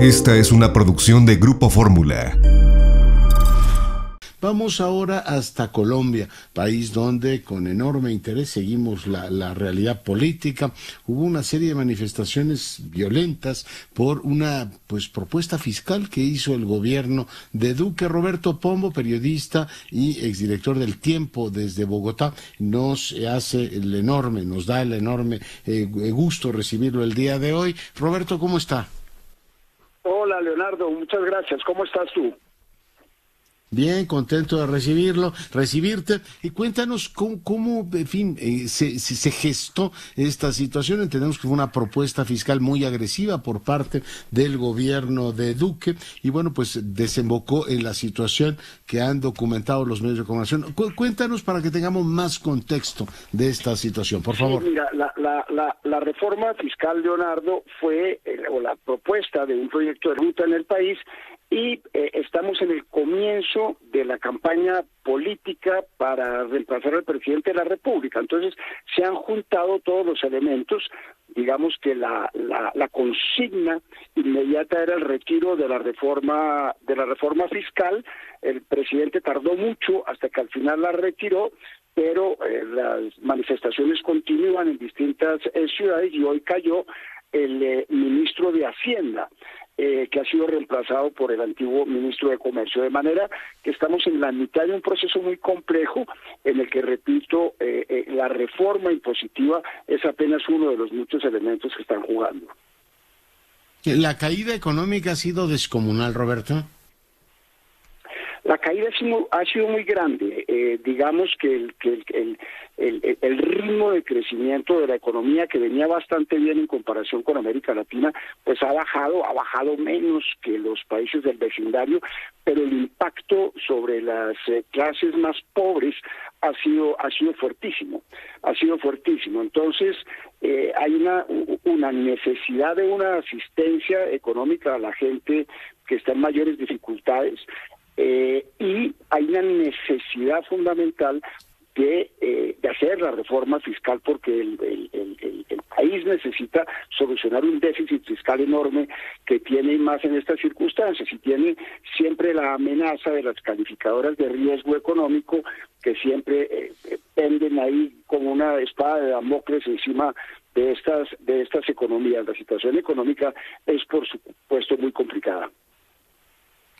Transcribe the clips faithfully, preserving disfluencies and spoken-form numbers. Esta es una producción de Grupo Fórmula. Vamos ahora hasta Colombia, país donde con enorme interés seguimos la, la realidad política. Hubo una serie de manifestaciones violentas por una pues propuesta fiscal que hizo el gobierno de Duque. Roberto Pombo, periodista y exdirector del Tiempo desde Bogotá, nos hace el enorme, nos da el enorme eh, gusto recibirlo el día de hoy. Roberto, ¿cómo está? Hola, Leonardo, muchas gracias. ¿Cómo estás tú? Bien, contento de recibirlo, recibirte. Y cuéntanos cómo, cómo en fin, eh, se, se gestó esta situación. Entendemos que fue una propuesta fiscal muy agresiva por parte del gobierno de Duque y bueno, pues desembocó en la situación que han documentado los medios de comunicación. Cu cuéntanos para que tengamos más contexto de esta situación, por favor. Sí, mira, la, la, la, la reforma fiscal, Leonardo, fue eh, o la propuesta de un proyecto de ruta en el país. Y eh, estamos en el comienzo de la campaña política para reemplazar al presidente de la República. Entonces, se han juntado todos los elementos. Digamos que la, la, la consigna inmediata era el retiro de la reforma de la reforma fiscal. El presidente tardó mucho hasta que al final la retiró, pero eh, las manifestaciones continúan en distintas eh, ciudades y hoy cayó el eh, ministro de Hacienda, Eh, que ha sido reemplazado por el antiguo ministro de Comercio, de manera que estamos en la mitad de un proceso muy complejo en el que, repito, eh, eh, la reforma impositiva es apenas uno de los muchos elementos que están jugando. ¿La caída económica ha sido descomunal, Roberto? La caída ha sido, ha sido muy grande. Eh, digamos que, el, que el, el, el, el ritmo de crecimiento de la economía, que venía bastante bien en comparación con América Latina, pues ha bajado, ha bajado menos que los países del vecindario, pero el impacto sobre las eh, clases más pobres ha sido, ha sido fuertísimo, ha sido fuertísimo. Entonces, eh, hay una, una necesidad de una asistencia económica a la gente que está en mayores dificultades. Eh, y hay una necesidad fundamental de, eh, de hacer la reforma fiscal porque el, el, el, el, el país necesita solucionar un déficit fiscal enorme que tiene más en estas circunstancias y tiene siempre la amenaza de las calificadoras de riesgo económico que siempre eh, penden ahí como una espada de Damocles encima de estas, de estas economías. La situación económica es por supuesto muy complicada.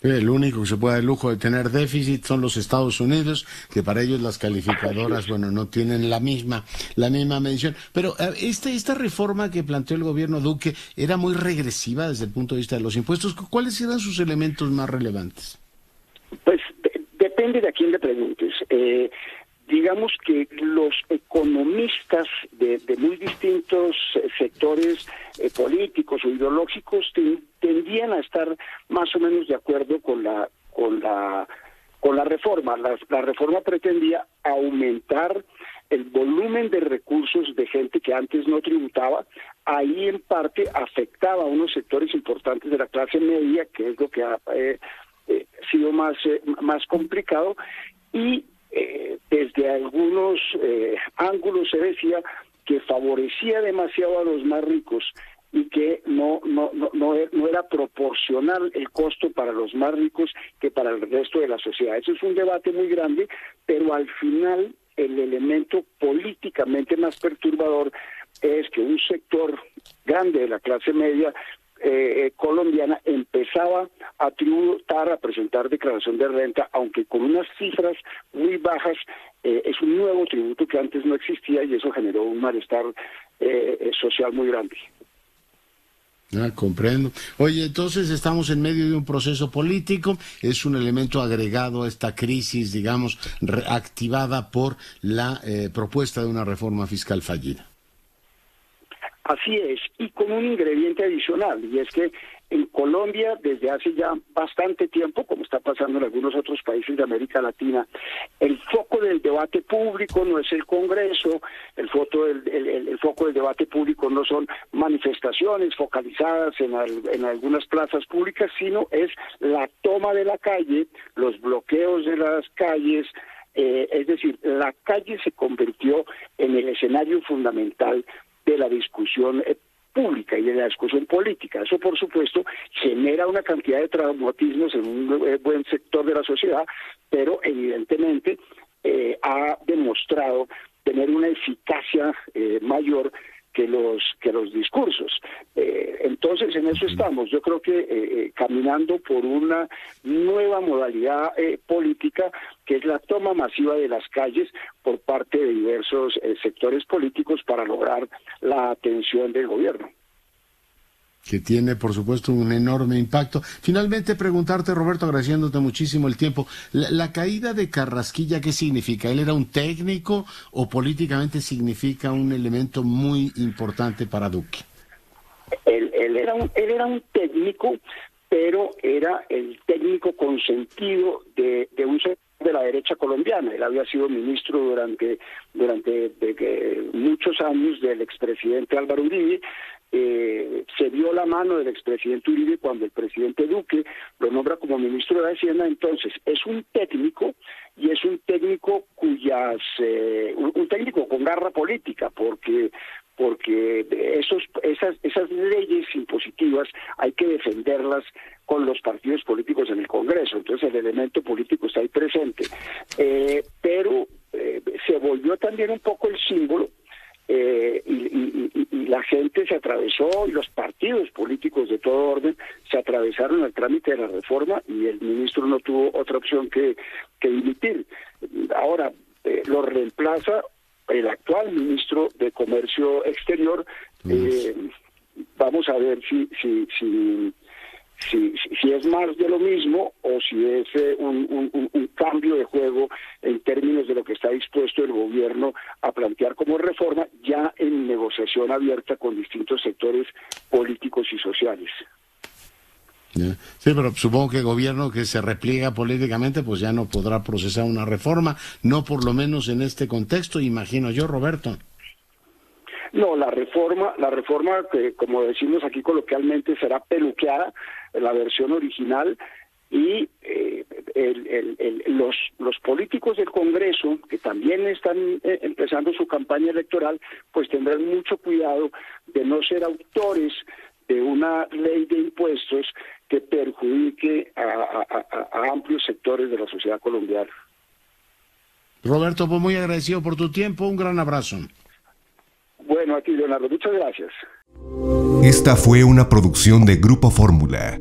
El único que se puede dar el lujo de tener déficit son los Estados Unidos, que para ellos las calificadoras, bueno, no tienen la misma la misma medición. Pero esta, esta reforma que planteó el gobierno Duque era muy regresiva desde el punto de vista de los impuestos. ¿Cuáles eran sus elementos más relevantes? Pues de, depende de a quién le preguntes. Eh, digamos que los economistas de, de muy distintos sectores eh, políticos o ideológicos ten, tendían a estar más o menos de acuerdo con la con la con la reforma. La, la reforma pretendía aumentar el volumen de recursos de gente que antes no tributaba. Ahí en parte afectaba a unos sectores importantes de la clase media, que es lo que ha eh, eh, sido más eh, más complicado, y Eh, desde algunos eh, ángulos se decía que favorecía demasiado a los más ricos y que no, no, no, no era proporcional el costo para los más ricos que para el resto de la sociedad. Eso es un debate muy grande, pero al final el elemento políticamente más perturbador es que un sector grande de la clase media Eh, eh, colombiana empezaba a tributar, a presentar declaración de renta, aunque con unas cifras muy bajas. Eh, es un nuevo tributo que antes no existía y eso generó un malestar eh, social muy grande. Ah, comprendo. Oye, entonces estamos en medio de un proceso político, es un elemento agregado a esta crisis, digamos, reactivada por la eh, propuesta de una reforma fiscal fallida. Así es, y con un ingrediente adicional, y es que en Colombia desde hace ya bastante tiempo, como está pasando en algunos otros países de América Latina, el foco del debate público no es el Congreso, el, foco del, el, el, el foco del debate público no son manifestaciones focalizadas en, al, en algunas plazas públicas, sino es la toma de la calle, los bloqueos de las calles. Eh, es decir, la calle se convirtió en el escenario fundamental de la discusión pública y de la discusión política. Eso, por supuesto, genera una cantidad de traumatismos en un buen sector de la sociedad, pero evidentemente eh, ha demostrado tener una eficacia eh, mayor que los que los discursos. Eh, entonces, en eso estamos. Yo creo que eh, caminando por una nueva modalidad eh, política, que es la toma masiva de las calles por parte de diversos eh, sectores políticos para lograr la atención del gobierno, que tiene, por supuesto, un enorme impacto. Finalmente, preguntarte, Roberto, agradeciéndote muchísimo el tiempo, la, la caída de Carrasquilla, ¿qué significa? ¿Él era un técnico o políticamente significa un elemento muy importante para Duque? Él, él, era, un, él era un técnico, pero era el técnico consentido de, de un sector de la derecha colombiana. Él había sido ministro durante, durante de, de muchos años del expresidente Álvaro Uribe. Eh, se vio la mano del expresidente Uribe cuando el presidente Duque lo nombra como ministro de Hacienda. Entonces, es un técnico, y es un técnico cuyas eh, un, un técnico con garra política, porque porque esos esas esas leyes impositivas hay que defenderlas con los partidos políticos en el Congreso. Entonces, el elemento político está ahí presente, eh, pero eh, se volvió también un poco el símbolo. Eh, y, y, y, y la gente se atravesó, y los partidos políticos de todo orden se atravesaron al trámite de la reforma, y el ministro no tuvo otra opción que, que dimitir. Ahora eh, lo reemplaza el actual ministro de Comercio Exterior. Eh, vamos a ver si si, si Si, si, si es más de lo mismo, o si es eh, un, un, un cambio de juego en términos de lo que está dispuesto el gobierno a plantear como reforma, ya en negociación abierta con distintos sectores políticos y sociales. Sí, pero supongo que el gobierno que se repliega políticamente pues ya no podrá procesar una reforma, no por lo menos en este contexto, imagino yo, Roberto. No, la reforma, la reforma que, como decimos aquí coloquialmente, será peluqueada, la versión original, y eh, el, el, el, los, los políticos del Congreso, que también están eh, empezando su campaña electoral, pues tendrán mucho cuidado de no ser autores de una ley de impuestos que perjudique a, a, a, a amplios sectores de la sociedad colombiana. Roberto, pues muy agradecido por tu tiempo, un gran abrazo. Bueno, a ti, Leonardo, muchas gracias. Esta fue una producción de Grupo Fórmula.